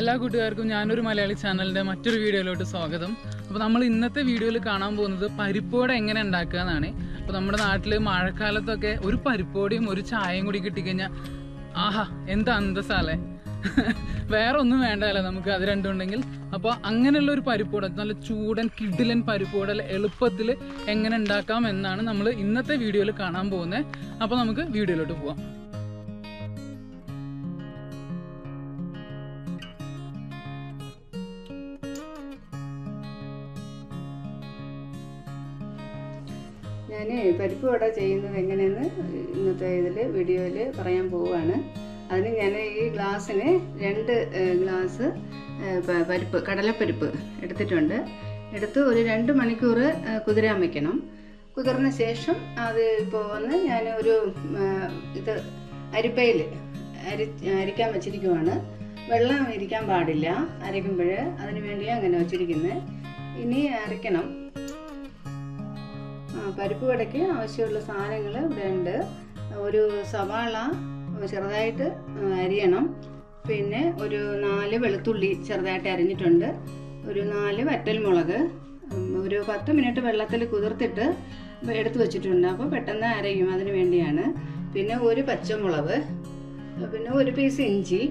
എല്ലാ കൂട്ടുകാർക്കും ഞാനൊരു മലയാളി ചാനലിൻ്റെ മറ്റൊരു വീഡിയോയിലോട്ട് സ്വാഗതം. അപ്പോൾ നമ്മൾ ഇന്നത്തെ വീഡിയോയിൽ കാണാൻ പോകുന്നത് പരിപ്പോട എങ്ങനെ ഉണ്ടാക്കുക എന്നാണ്. അപ്പോൾ നമ്മുടെ നാട്ടിൽ മഴക്കാലത്തൊക്കെ ഒരു പരിപ്പോടിയും ഒരു ചായയും കൂടി കിട്ടിക്കഴിഞ്ഞാൽ ആഹാ എന്താ അന്തസ്സാലേ, വേറെ ഒന്നും വേണ്ടല്ലേ നമുക്ക് അത് രണ്ടുണ്ടെങ്കിൽ. അപ്പോൾ അങ്ങനെയുള്ള ഒരു പരിപ്പോട, നല്ല ചൂടൻ കിഡിലൻ പരിപ്പോട എളുപ്പത്തിൽ എങ്ങനെ ഉണ്ടാക്കാം എന്നാണ് നമ്മൾ ഇന്നത്തെ വീഡിയോയിൽ കാണാൻ പോകുന്നത്. അപ്പോൾ നമുക്ക് വീഡിയോയിലോട്ട് പോവാം. ഞാൻ പരിപ്പ് വട ചെയ്യുന്നത് എങ്ങനെയെന്ന് ഇന്നത്തെ ഇതിൽ വീഡിയോയിൽ പറയാൻ പോവുകയാണ്. അതിന് ഞാൻ ഈ ഗ്ലാസ്സിന് 2 ഗ്ലാസ് പരിപ്പ്, കടലപ്പരിപ്പ് എടുത്തിട്ടുണ്ട്. എടുത്ത് ഒരു 2 മണിക്കൂർ കുതിരാൻ വയ്ക്കണം. കുതിർന്ന ശേഷം അത് ഇപ്പോൾ വന്ന് ഞാൻ ഒരു ഇത് അരിപ്പയിൽ അരിക്കാൻ വെച്ചിരിക്കുവാണ്. വെള്ളം ഇരിക്കാൻ പാടില്ല അരയ്ക്കുമ്പോൾ, അതിന് വേണ്ടിയാണ് അങ്ങനെ വെച്ചിരിക്കുന്നത്. ഇനി അരയ്ക്കണം. പരിപ്പ് വടയ്ക്ക് ആവശ്യമുള്ള സാധനങ്ങൾ ഇവിടെ ഉണ്ട്. ഒരു സവാള ചെറുതായിട്ട് അരിയണം. പിന്നെ ഒരു 4 വെളുത്തുള്ളി ചെറുതായിട്ട് അരിഞ്ഞിട്ടുണ്ട്. ഒരു 4 വറ്റൽമുളക്. ഒരു 10 മിനിറ്റ് വെള്ളത്തിൽ കുതിർത്തിട്ട് എടുത്തു വച്ചിട്ടുണ്ട്. അപ്പോൾ പെട്ടെന്ന് അരയും, അതിന് വേണ്ടിയാണ്. പിന്നെ ഒരു പച്ചമുളക്, പിന്നെ ഒരു പീസ് ഇഞ്ചി.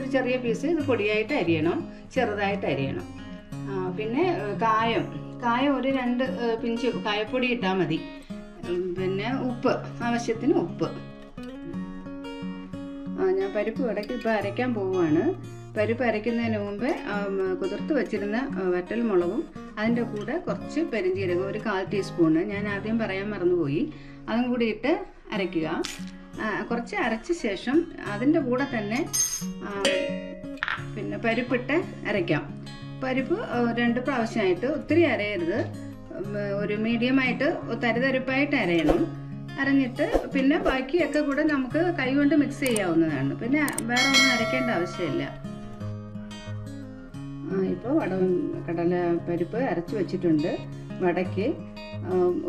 ഒരു ചെറിയ പീസ് ഇത് പൊടിയായിട്ട് അരിയണം, ചെറുതായിട്ട് അരിയണം. പിന്നെ കായം ഒരു 2 പിഞ്ച് കായപ്പൊടി ഇട്ടാൽ മതി. പിന്നെ ഉപ്പ്, ആവശ്യത്തിന് ഉപ്പ്. ഞാൻ പരിപ്പ് വടക്ക് ഇപ്പോൾ അരയ്ക്കാൻ പോവുകയാണ്. പരിപ്പ് അരയ്ക്കുന്നതിന് മുമ്പേ കുതിർത്ത് വെച്ചിരുന്ന വറ്റൽമുളകും അതിൻ്റെ കൂടെ കുറച്ച് പെരിഞ്ചീരകം, ഒരു 1/4 ടീസ്പൂണ്, ഞാൻ ആദ്യം പറയാൻ മറന്നുപോയി, അതും കൂടി ഇട്ട് അരയ്ക്കുക. കുറച്ച് അരച്ച ശേഷം അതിൻ്റെ കൂടെ തന്നെ പിന്നെ പരിപ്പിട്ട് അരയ്ക്കാം. പരിപ്പ് 2 പ്രാവശ്യമായിട്ട്, ഒത്തിരി അരയരുത്, ഒരു മീഡിയമായിട്ട് തരിതരിപ്പായിട്ട് അരയണം. അരഞ്ഞിട്ട് പിന്നെ ബാക്കിയൊക്കെ കൂടെ നമുക്ക് കൈകൊണ്ട് മിക്സ് ചെയ്യാവുന്നതാണ്. പിന്നെ വേറെ ഒന്നും അരയ്ക്കേണ്ട ആവശ്യമില്ല. ഇപ്പോൾ കടല പരിപ്പ് അരച്ച് വെച്ചിട്ടുണ്ട്. വടക്ക്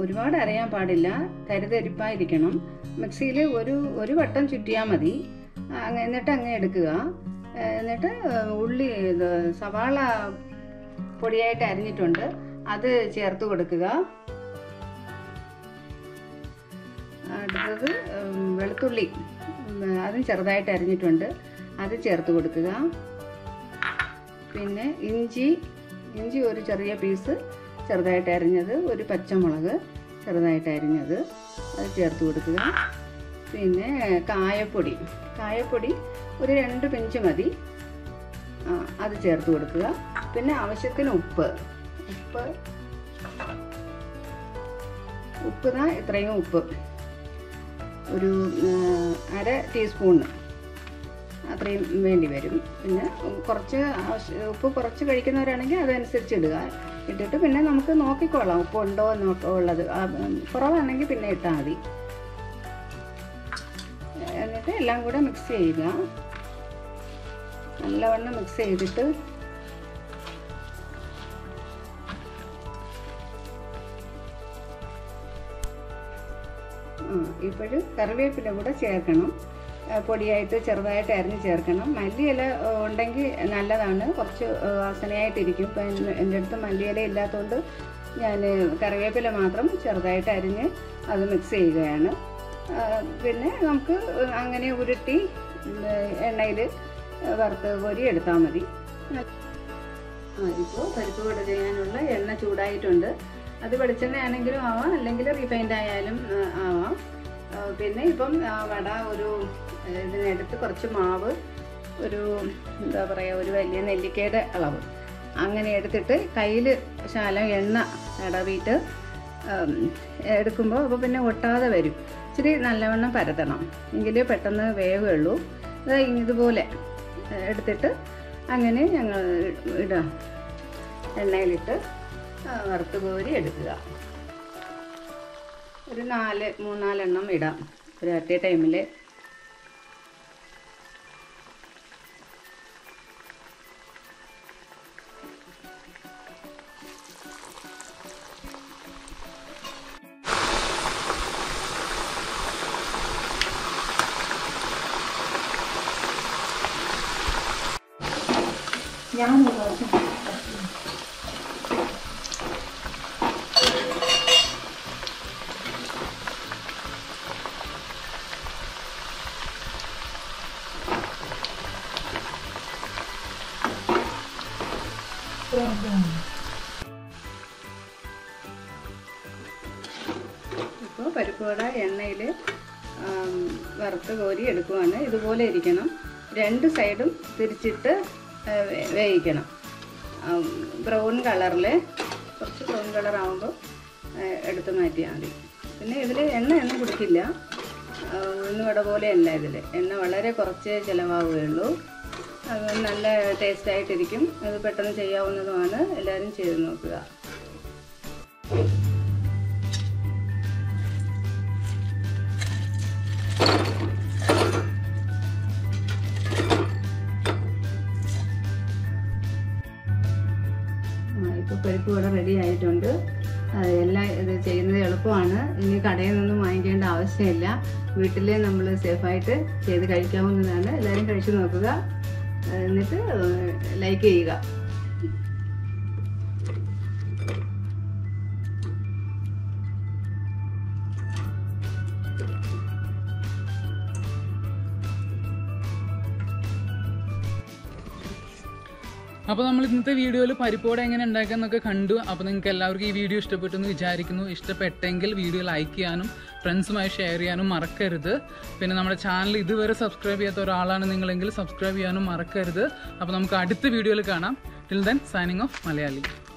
ഒരുപാട് അരയാൻ പാടില്ല, തരിതരിപ്പായിരിക്കണം. മിക്സിയിൽ ഒരു വട്ടം ചുറ്റിയാൽ മതി. എന്നിട്ട് അങ്ങനെ എടുക്കുക. എന്നിട്ട് ഉള്ളി, സവാള പൊടിയായിട്ട് അരിഞ്ഞിട്ടുണ്ട്, അത് ചേർത്ത് കൊടുക്കുക. അടുത്തത് വെളുത്തുള്ളി, അതും ചെറുതായിട്ട് അരിഞ്ഞിട്ടുണ്ട്, അത് ചേർത്ത് കൊടുക്കുക. പിന്നെ ഇഞ്ചി ഒരു ചെറിയ പീസ് ചെറുതായിട്ട് അരിഞ്ഞത്, ഒരു പച്ചമുളക് ചെറുതായിട്ട് അരിഞ്ഞത്, അത് ചേർത്ത് കൊടുക്കുക. പിന്നെ കായപ്പൊടി ഒരു 2 പിഞ്ച് മതി, അത് ചേർത്ത് കൊടുക്കുക. പിന്നെ ആവശ്യത്തിന് ഉപ്പ് ദാ ഇത്രയും ഉപ്പ്, ഒരു 1/2 ടീസ്പൂണ് അത്രയും വേണ്ടി വരും. പിന്നെ കുറച്ച് ഉപ്പ് കുറച്ച് കഴിക്കുന്നവരാണെങ്കിൽ അതനുസരിച്ച് ഇടുക. ഇട്ടിട്ട് പിന്നെ നമുക്ക് നോക്കിക്കോളാം ഉപ്പുണ്ടോ എന്നൊക്കെ ഉള്ളത്. കുറവാണെങ്കിൽ പിന്നെ ഇട്ടാൽ മതി. എന്നിട്ട് എല്ലാം കൂടെ മിക്സ് ചെയ്യുക, നല്ലവണ്ണം മിക്സ് ചെയ്തിട്ട്. ഇപ്പോഴും കറിവേപ്പില കൂടെ ചേർക്കണം, പൊടിയായിട്ട് ചെറുതായിട്ട് അരിഞ്ഞ് ചേർക്കണം. മല്ലിയില ഉണ്ടെങ്കിൽ നല്ലതാണ്, കുറച്ച് വാസനയായിട്ടിരിക്കും. ഇപ്പം എൻ്റെ അടുത്ത് മല്ലിയില ഇല്ലാത്തതുകൊണ്ട് ഞാൻ കറിവേപ്പില മാത്രം ചെറുതായിട്ട് അരിഞ്ഞ് അത് മിക്സ് ചെയ്യുകയാണ്. പിന്നെ നമുക്ക് അങ്ങനെ ഉരുട്ടി എണ്ണയിൽ വറുത്ത് കോരി എടുത്താൽ മതി. ഇപ്പോൾ പരിപ്പ് വട ചെയ്യാനുള്ള എണ്ണ ചൂടായിട്ടുണ്ട്. അത് വെളിച്ചെണ്ണ ആണെങ്കിലും ആവാം, അല്ലെങ്കിൽ റിഫൈൻഡ് ആയാലും ആവാം. പിന്നെ ഇപ്പം വട ഒരു ഇതിനെടുത്ത് കുറച്ച് മാവ്, ഒരു എന്താ പറയുക, ഒരു വലിയ നെല്ലിക്കയുടെ അളവ് അങ്ങനെ എടുത്തിട്ട് കയ്യിൽ ശാലം എണ്ണ തടവിയിട്ട് എടുക്കുമ്പോൾ അപ്പോൾ പിന്നെ ഒട്ടാതെ വരും. ഇച്ചിരി നല്ലവണ്ണം പരത്തണം, എങ്കിലേ പെട്ടെന്ന് വേവുള്ളൂ. ഇതുപോലെ എടുത്തിട്ട് അങ്ങനെ ഞങ്ങൾ ഇടാം, എണ്ണയിലിട്ട് വറുത്ത് കോരി എടുക്കുക. ഒരു 3-4 എണ്ണം ഇടാം ഒരു അറ്റേ ടൈമിൽ. ഇപ്പോൾ പരിപ്പുവട എണ്ണയിൽ വറുത്ത് കോരി എടുക്കുകയാണ്. ഇതുപോലെ ഇരിക്കണം. രണ്ട് സൈഡും തിരിച്ചിട്ട് വേവിക്കണം. ബ്രൗൺ കളറിൽ കുറച്ച് ബ്രൗൺ കളറാകുമ്പോൾ എടുത്ത് മാറ്റിയാൽ മതി. പിന്നെ ഇതിൽ എണ്ണയൊന്നും കുടിക്കില്ല. ഉഴുന്നുവട പോലെയല്ല. ഇതിൽ എണ്ണ വളരെ കുറച്ച് ചിലവാവുകയുള്ളൂ. അത് നല്ല ടേസ്റ്റായിട്ടിരിക്കും. അത് പെട്ടെന്ന് ചെയ്യാവുന്നതുമാണ്. എല്ലാവരും ചെയ്ത് നോക്കുക. ഇപ്പോൾ പരിപ്പ് ഇവിടെ റെഡി ആയിട്ടുണ്ട്. എല്ലാം ഇത് ചെയ്യുന്നത് എളുപ്പമാണ്. ഇനി കടയിൽ നിന്നും വാങ്ങിക്കേണ്ട ആവശ്യമില്ല. വീട്ടിലെ നമ്മൾ സേഫായിട്ട് ചെയ്ത് കഴിക്കാവുന്നതാണ്. എല്ലാവരും കഴിച്ചു നോക്കുക. എന്നിട്ട് ലൈക്ക് ചെയ്യുക. അപ്പോൾ നമ്മൾ ഇന്നത്തെ വീഡിയോയിൽ പരിപ്പോട എങ്ങനെ ഉണ്ടാക്കാമെന്നൊക്കെ കണ്ടു. അപ്പോൾ നിങ്ങൾക്ക് എല്ലാവർക്കും ഈ വീഡിയോ ഇഷ്ടപ്പെട്ടെന്ന് വിചാരിക്കുന്നു. ഇഷ്ടപ്പെട്ടെങ്കിൽ വീഡിയോ ലൈക്ക് ചെയ്യാനും ഫ്രണ്ട്സുമായി ഷെയർ ചെയ്യാനും മറക്കരുത്. പിന്നെ നമ്മുടെ ചാനൽ ഇതുവരെ സബ്സ്ക്രൈബ് ചെയ്യാത്ത ഒരാളാണ് നിങ്ങളെങ്കിൽ സബ്സ്ക്രൈബ് ചെയ്യാനും മറക്കരുത്. അപ്പോൾ നമുക്ക് അടുത്ത വീഡിയോയിൽ കാണാം. Till then, signing off Malayali.